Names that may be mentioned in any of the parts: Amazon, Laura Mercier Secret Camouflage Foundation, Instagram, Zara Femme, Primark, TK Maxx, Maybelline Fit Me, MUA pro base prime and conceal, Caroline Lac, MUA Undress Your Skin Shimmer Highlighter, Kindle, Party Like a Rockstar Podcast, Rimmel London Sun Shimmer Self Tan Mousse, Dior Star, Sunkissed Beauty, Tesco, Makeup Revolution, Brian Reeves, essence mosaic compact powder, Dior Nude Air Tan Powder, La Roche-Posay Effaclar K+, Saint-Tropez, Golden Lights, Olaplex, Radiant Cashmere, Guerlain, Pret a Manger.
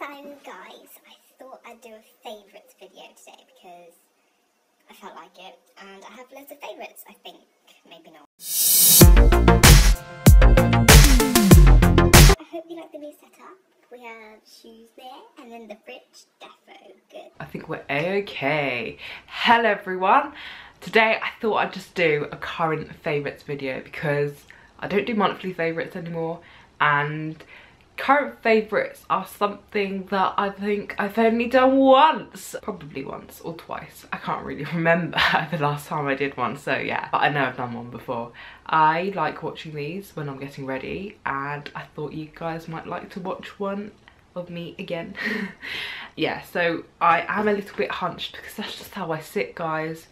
So guys, I thought I'd do a favourites video today because I felt like it and I have loads of favourites, I think. Maybe not. I hope you like the new setup. We have shoes there and then the fridge defo. Good. I think we're okay. Hello everyone. Today I thought I'd just do a current favourites video because I don't do monthly favourites anymore, and current favourites are something that I think I've only done once. Probably once or twice. I can't really remember the last time I did one, so yeah. But I know I've done one before. I like watching these when I'm getting ready, and I thought you guys might like to watch one of me again. Yeah, so I am a little bit hunched because that's just how I sit, guys.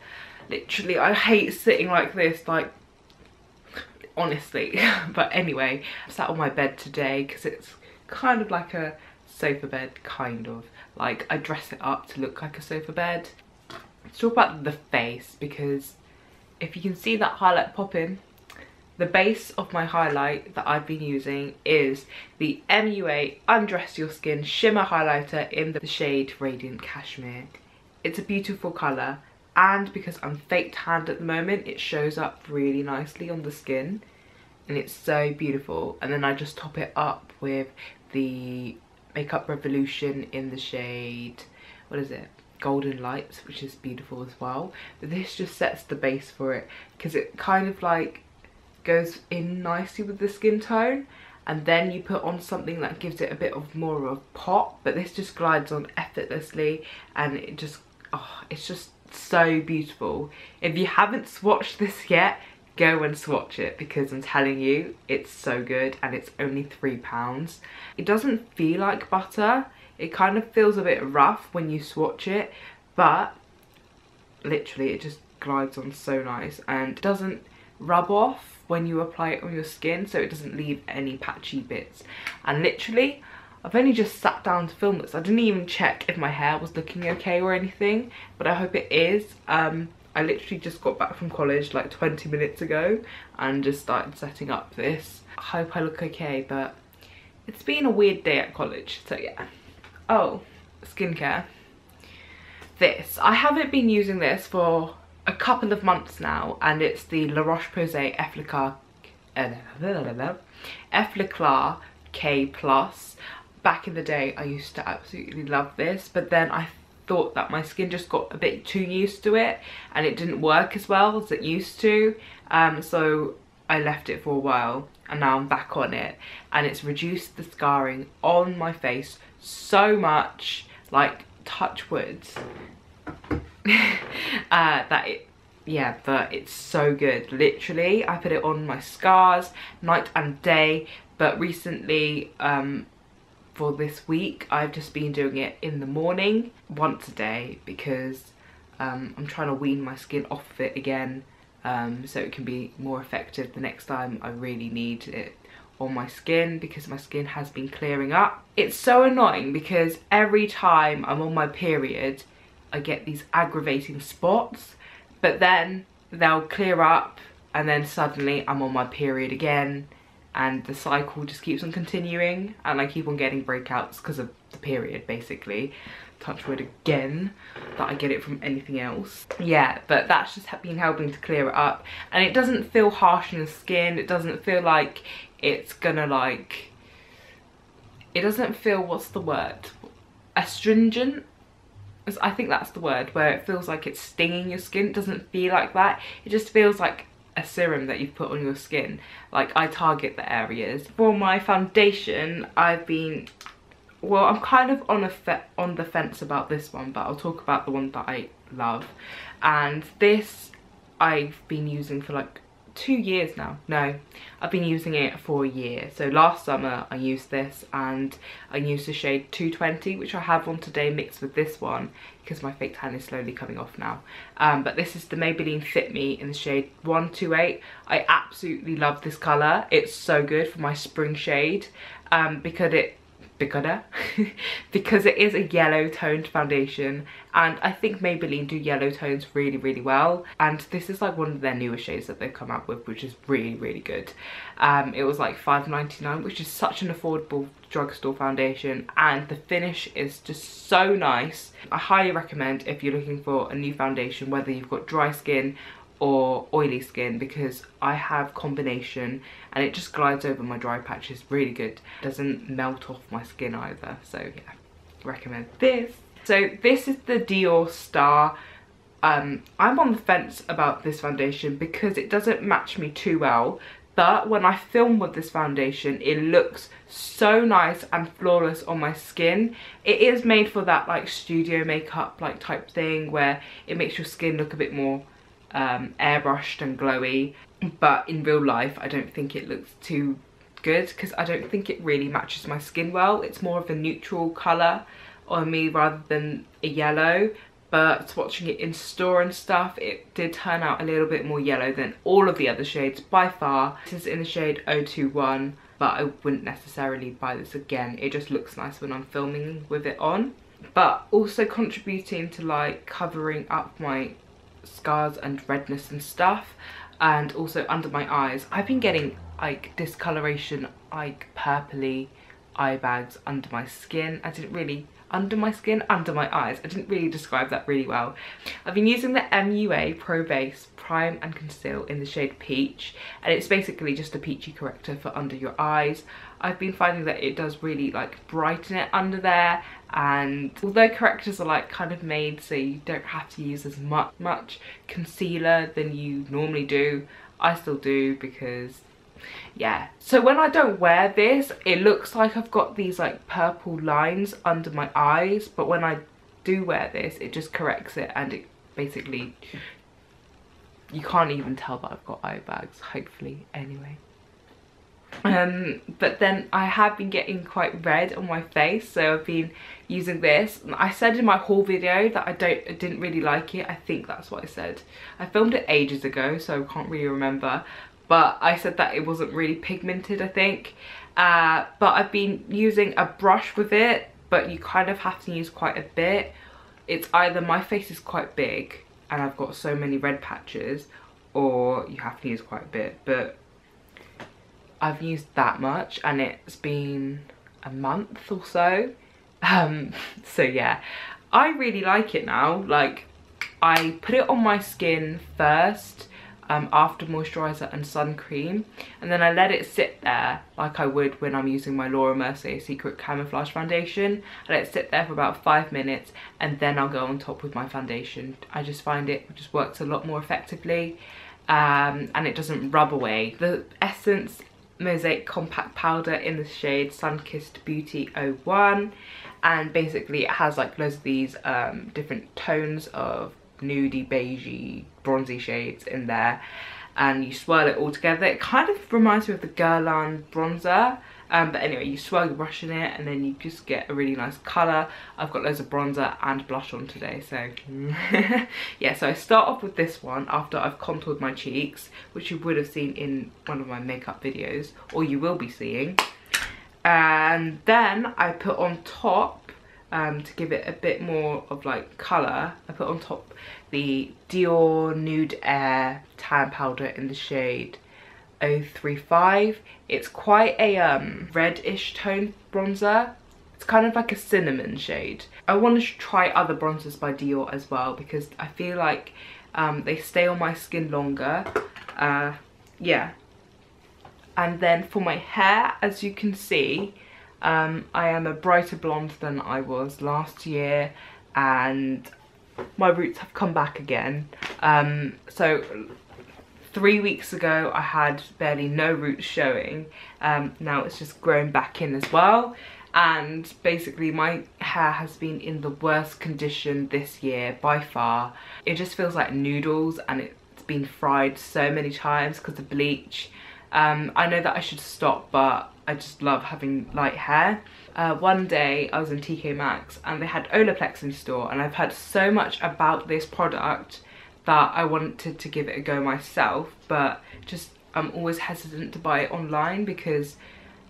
Literally, I hate sitting like this, like, honestly. But anyway, I sat on my bed today because it's kind of like a sofa bed, kind of. Like, I dress it up to look like a sofa bed. Let's talk about the face, because if you can see that highlight popping, the base of my highlight that I've been using is the MUA Undress Your Skin Shimmer Highlighter in the shade Radiant Cashmere. It's a beautiful colour, and because I'm fake tanned at the moment, it shows up really nicely on the skin and it's so beautiful. And then I just top it up with the Makeup Revolution in the shade, what is it, Golden Lights, which is beautiful as well. But this just sets the base for it because it kind of like goes in nicely with the skin tone, and then you put on something that gives it a bit of more of a pop. But this just glides on effortlessly, and it just, oh, it's just so beautiful. If you haven't swatched this yet, go and swatch it because I'm telling you, it's so good, and it's only £3. It doesn't feel like butter. It kind of feels a bit rough when you swatch it, but literally it just glides on so nice and doesn't rub off when you apply it on your skin, so it doesn't leave any patchy bits. And literally, I've only just sat down to film this. I didn't even check if my hair was looking okay or anything, but I hope it is. I literally just got back from college like 20 minutes ago and just started setting up this. I hope I look okay, but it's been a weird day at college, so yeah. Oh, skincare. This. I haven't been using this for a couple of months now, and it's the La Roche-Posay Effaclar K+. Back in the day, I used to absolutely love this, but then I thought that my skin just got a bit too used to it and it didn't work as well as it used to, so I left it for a while, and now I'm back on it, and it's reduced the scarring on my face so much, like, touch wood, that it, yeah, but it's so good. Literally, I put it on my scars night and day, but recently, for this week, I've just been doing it in the morning once a day because I'm trying to wean my skin off of it again, so it can be more effective the next time I really need it on my skin, because my skin has been clearing up. It's so annoying because every time I'm on my period I get these aggravating spots, but then they'll clear up and then suddenly I'm on my period again. And the cycle just keeps on continuing, and I keep on getting breakouts because of the period, basically. Touch wood again, that I get it from anything else. Yeah, but that's just been helping to clear it up, and it doesn't feel harsh on the skin. It doesn't feel like it's gonna, like, it doesn't feel, what's the word? Astringent? I think that's the word, where it feels like it's stinging your skin. It doesn't feel like that. It just feels like a serum that you've put on your skin. Like, I target the areas. For my foundation, I've been, well, I'm kind of on the fence about this one, but I'll talk about the one that I love. And this I've been using for like 2 years now. No, I've been using it for a year. So last summer I used this, and I used the shade 220, which I have on today, mixed with this one because my fake tan is slowly coming off now. But this is the Maybelline Fit Me in the shade 128. I absolutely love this colour. It's so good for my spring shade, because it because it is a yellow toned foundation, and I think Maybelline do yellow tones really, really well, and this is like one of their newer shades that they've come out with, which is really, really good. It was like $5.99, which is such an affordable drugstore foundation, and the finish is just so nice. I highly recommend if you're looking for a new foundation, whether you've got dry skin or oily skin, because I have combination and it just glides over my dry patches really good. Doesn't melt off my skin either, so yeah, recommend this. So this is the Dior Star. I'm on the fence about this foundation because it doesn't match me too well, but when I film with this foundation, it looks so nice and flawless on my skin. It is made for that like studio makeup like type thing where it makes your skin look a bit more airbrushed and glowy, but in real life I don't think it looks too good because I don't think it really matches my skin well. It's more of a neutral colour on me rather than a yellow, but swatching it in store and stuff, it did turn out a little bit more yellow than all of the other shades by far. This is in the shade 021, but I wouldn't necessarily buy this again. It just looks nice when I'm filming with it on, but also contributing to like covering up my scars and redness and stuff, and also under my eyes. I've been getting like discoloration, like purpley eye bags under my skin. Under my eyes. I didn't really describe that really well. I've been using the MUA Pro Base Prime and Conceal in the shade Peach, and it's basically just a peachy corrector for under your eyes. I've been finding that it does really like brighten it under there, and although correctors are like kind of made so you don't have to use as much concealer than you normally do, I still do because yeah. So when I don't wear this, it looks like I've got these like purple lines under my eyes, but when I do wear this, it just corrects it, and it basically, you can't even tell that I've got eye bags, hopefully, anyway. But then I have been getting quite red on my face, so I've been using this. I said in my haul video that I didn't really like it. I think that's what I said. I filmed it ages ago, so I can't really remember, but I said that it wasn't really pigmented, I think. But I've been using a brush with it, but you kind of have to use quite a bit. It's either my face is quite big and I've got so many red patches, or you have to use quite a bit, but I've used that much, and it's been a month or so. So yeah, I really like it now. Like, I put it on my skin first, after moisturiser and sun cream, and then I let it sit there like I would when I'm using my Laura Mercier Secret Camouflage Foundation. I let it sit there for about 5 minutes, and then I'll go on top with my foundation. I just find it just works a lot more effectively, and it doesn't rub away. The Essence Mosaic Compact Powder in the shade Sunkissed Beauty 01, and basically it has like loads of these different tones of nudie, beigey, bronzy shades in there, and you swirl it all together. It kind of reminds me of the Guerlain bronzer, but anyway, you swirl your brush in it, and then you just get a really nice colour. I've got loads of bronzer and blush on today, so yeah. So I start off with this one after I've contoured my cheeks, which you would have seen in one of my makeup videos, or you will be seeing, and then I put on top, to give it a bit more of like colour, I put on top the Dior Nude Air Tan Powder in the shade 035. It's quite a reddish tone bronzer. It's kind of like a cinnamon shade. I want to try other bronzers by Dior as well, because I feel like they stay on my skin longer. Yeah. And then for my hair, as you can see, I am a brighter blonde than I was last year, and my roots have come back again. So 3 weeks ago I had barely no roots showing. Now it's just grown back in as well, and basically my hair has been in the worst condition this year by far. It just feels like noodles, and it's been fried so many times because of bleach. I know that I should stop, but I just love having light hair. One day I was in TK Maxx and they had Olaplex in store, and I've heard so much about this product that I wanted to give it a go myself, but just I'm always hesitant to buy it online because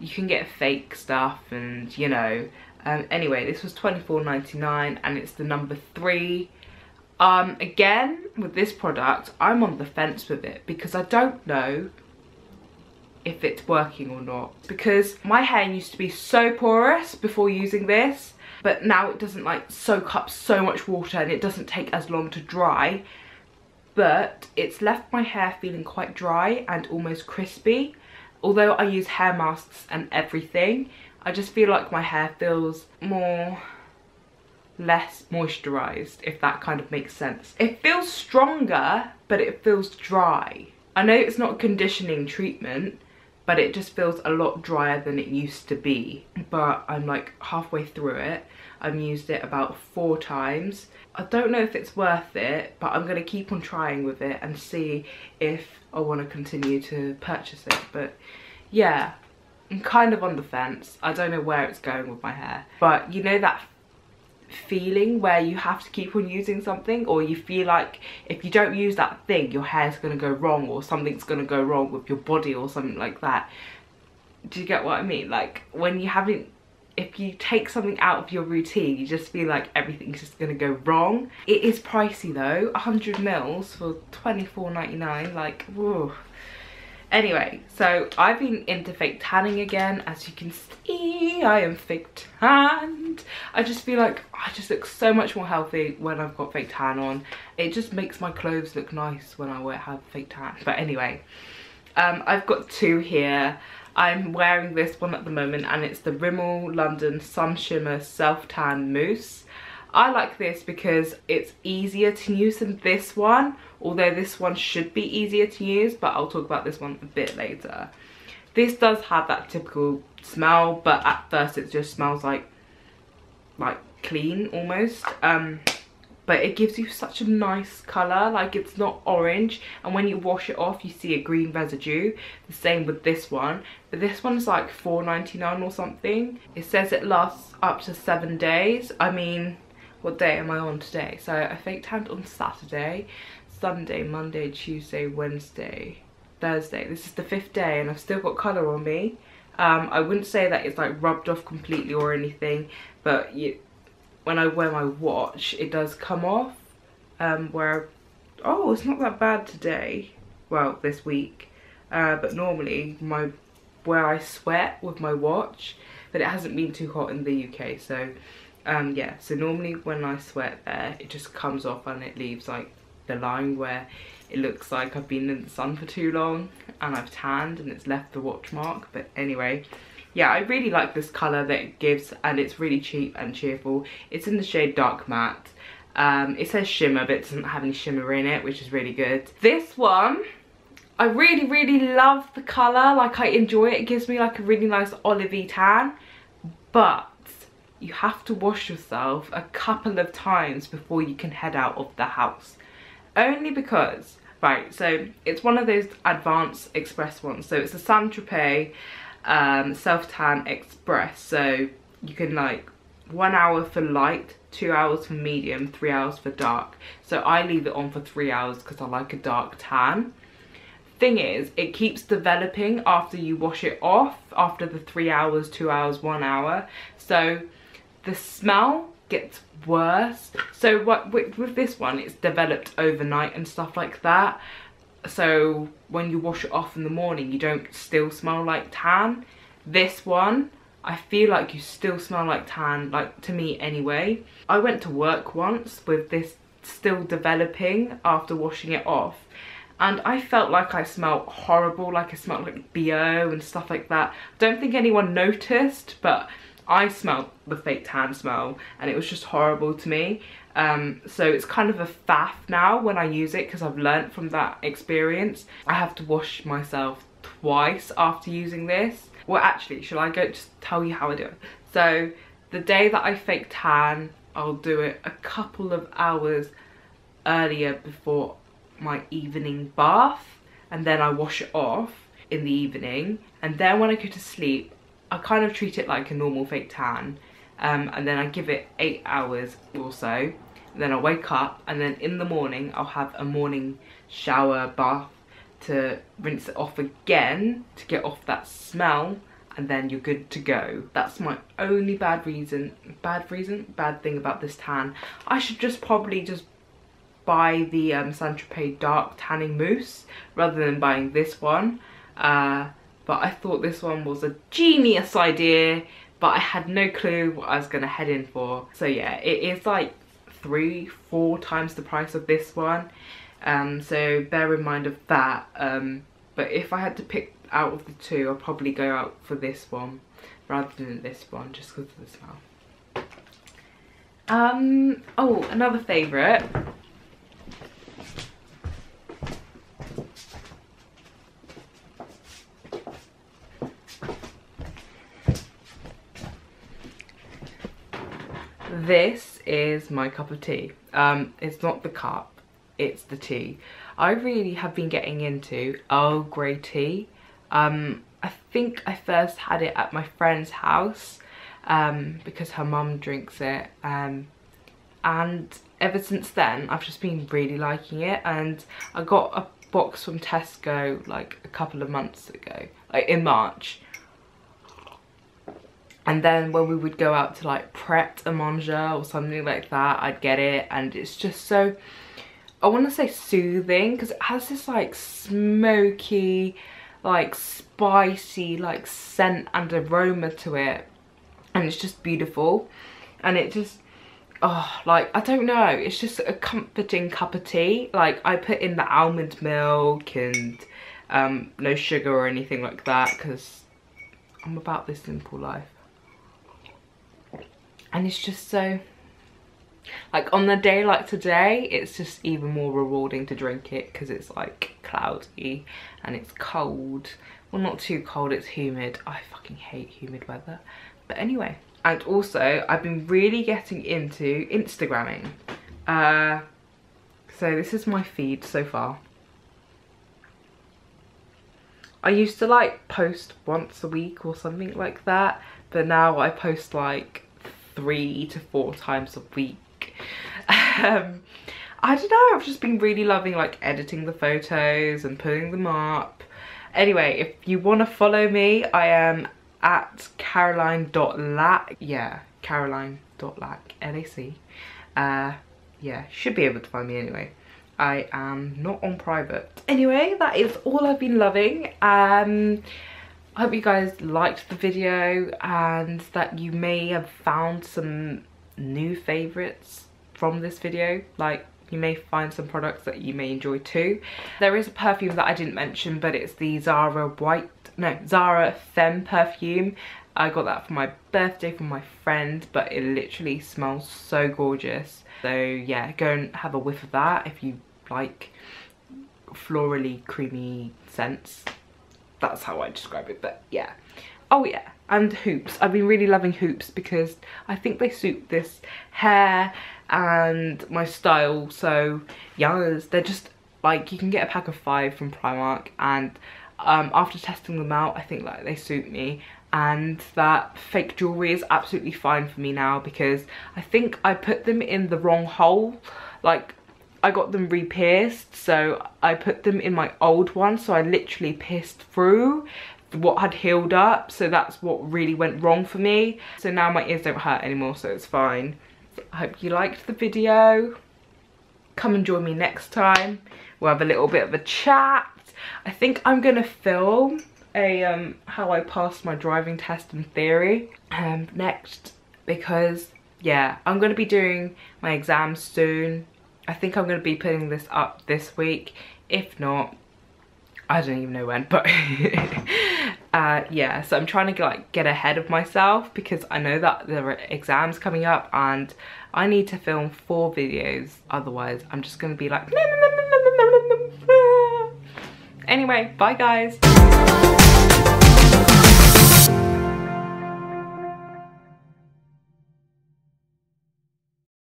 you can get fake stuff and, you know. Anyway, this was $24.99 and it's the number 3. Again, with this product, I'm on the fence with it because I don't know if it's working or not. Because my hair used to be so porous before using this, but now it doesn't like soak up so much water and it doesn't take as long to dry. But it's left my hair feeling quite dry and almost crispy. Although I use hair masks and everything, I just feel like my hair feels less moisturized, if that kind of makes sense. It feels stronger, but it feels dry. I know it's not a conditioning treatment, but it just feels a lot drier than it used to be. But I'm like halfway through it. I've used it about 4 times. I don't know if it's worth it, but I'm gonna keep on trying with it and see if I want to continue to purchase it. But yeah, I'm kind of on the fence. I don't know where it's going with my hair. But you know that feeling where you have to keep on using something, or you feel like if you don't use that thing your hair's gonna go wrong, or something's gonna go wrong with your body or something like that. Do you get what I mean? Like when you haven't, if you take something out of your routine, you just feel like everything's just gonna go wrong. It is pricey though, 100ml for $24.99, like whoa. Anyway, so I've been into fake tanning again. As you can see, I am fake tanned. I just feel like I just look so much more healthy when I've got fake tan on. It just makes my clothes look nice when I have fake tan. But anyway, I've got 2 here. I'm wearing this one at the moment and it's the Rimmel London Sun Shimmer Self Tan Mousse. I like this because it's easier to use than this one, although this one should be easier to use, but I'll talk about this one a bit later. This does have that typical smell, but at first it just smells like clean almost. But it gives you such a nice colour, like it's not orange, and when you wash it off you see a green residue. The same with this one, but this one's like $4.99 or something. It says it lasts up to 7 days. I mean, what day am I on today? So I fake tanned on Saturday, Sunday, Monday, Tuesday, Wednesday, Thursday. This is the 5th day and I've still got colour on me. I wouldn't say that it's like rubbed off completely or anything, but when I wear my watch it does come off. Oh, it's not that bad today, well this week, but normally where I sweat with my watch, but it hasn't been too hot in the UK, so yeah, so normally when I sweat there, it just comes off and it leaves like the line where it looks like I've been in the sun for too long and I've tanned and it's left the watch mark. But anyway, yeah, I really like this colour that it gives and it's really cheap and cheerful. It's in the shade Dark Matte. It says shimmer, but it doesn't have any shimmer in it, which is really good. This one, I really, really love the colour. Like I enjoy it. It gives me like a really nice olivey tan, but you have to wash yourself a couple of times before you can head out of the house. Only because, right, so it's one of those advanced express ones. So it's the Saint-Tropez Self Tan Express. So you can like 1 hour for light, 2 hours for medium, 3 hours for dark. So I leave it on for 3 hours because I like a dark tan. Thing is, it keeps developing after you wash it off, after the 3 hours, 2 hours, 1 hour. So the smell gets worse. So what with this one, it's developed overnight and stuff like that, so when you wash it off in the morning you don't still smell like tan. This one, I feel like you still smell like tan, like to me anyway. I went to work once with this still developing after washing it off and I felt like I smelled horrible, like I smelled like BO and stuff like that. Don't think anyone noticed, but I smelled the fake tan smell and it was just horrible to me. So it's kind of a faff now when I use it because I've learnt from that experience. I have to wash myself twice after using this. Well actually, shall I go just tell you how I do it? So the day that I fake tan, I'll do it a couple of hours earlier before my evening bath, and then I wash it off in the evening, and then when I go to sleep I kind of treat it like a normal fake tan, and then I give it 8 hours or so, then I wake up, and then in the morning I'll have a morning shower bath to rinse it off again to get off that smell, and then you're good to go. That's my only bad thing about this tan. I should just probably just buy the Saint-Tropez dark tanning mousse rather than buying this one, but I thought this one was a genius idea, but I had no clue what I was gonna head in for. So yeah, it is like 3-4 times the price of this one, so bear in mind of that. But if I had to pick out of the two, I'll probably go out for this one rather than this one, just because of the smell. Oh, another favourite. This is my cup of tea. It's not the cup, it's the tea. I really have been getting into Earl Grey tea. I think I first had it at my friend's house because her mum drinks it, and ever since then I've just been really liking it. And I got a box from Tesco like a couple of months ago, like in March. And then when we would go out to like Pret a Manger or something like that, I'd get it, and it's just so, I want to say soothing, because it has this like smoky, like spicy, like scent and aroma to it, and it's just beautiful. And it just, oh, like I don't know, it's just a comforting cup of tea. Like I put in the almond milk and no sugar or anything like that, because I'm about this simple life. And it's just so, like on the day like today, it's just even more rewarding to drink it because it's like cloudy and it's cold. Well, not too cold, it's humid. I fucking hate humid weather. But anyway, and also I've been really getting into Instagramming. So this is my feed so far. I used to like post once a week or something like that, but now I post like 3 to 4 times a week. I don't know, I've just been really loving like editing the photos and putting them up. Anyway, if you want to follow me, I am at caroline.lac. yeah, caroline.lac, L-A-C. Yeah, should be able to find me anyway. I am not on private. Anyway, that is all I've been loving. I hope you guys liked the video and that you may have found some new favourites from this video. Like, you may find some products that you may enjoy too. There is a perfume that I didn't mention, but it's the Zara Femme perfume. I got that for my birthday from my friend, but it literally smells so gorgeous. So yeah, go and have a whiff of that if you like florally creamy scents. That's how I describe it, but yeah. Oh yeah, and hoops. I've been really loving hoops because I think they suit this hair and my style. So yes, they're just like, you can get a pack of 5 from Primark, and after testing them out, I think like they suit me. And that fake jewellery is absolutely fine for me now, because I think I put them in the wrong hole. Like, I got them re-pierced, so I put them in my old one, so I literally pierced through what had healed up, so that's what really went wrong for me. So now my ears don't hurt anymore, so it's fine. I hope you liked the video. Come and join me next time. We'll have a little bit of a chat. I think I'm gonna film a how I passed my driving test and theory next, because yeah, I'm gonna be doing my exams soon. I think I'm going to be putting this up this week. If not, I don't even know when, but yeah, so I'm trying to like get ahead of myself, because I know that there are exams coming up and I need to film 4 videos, otherwise I'm just going to be like. Anyway, bye guys.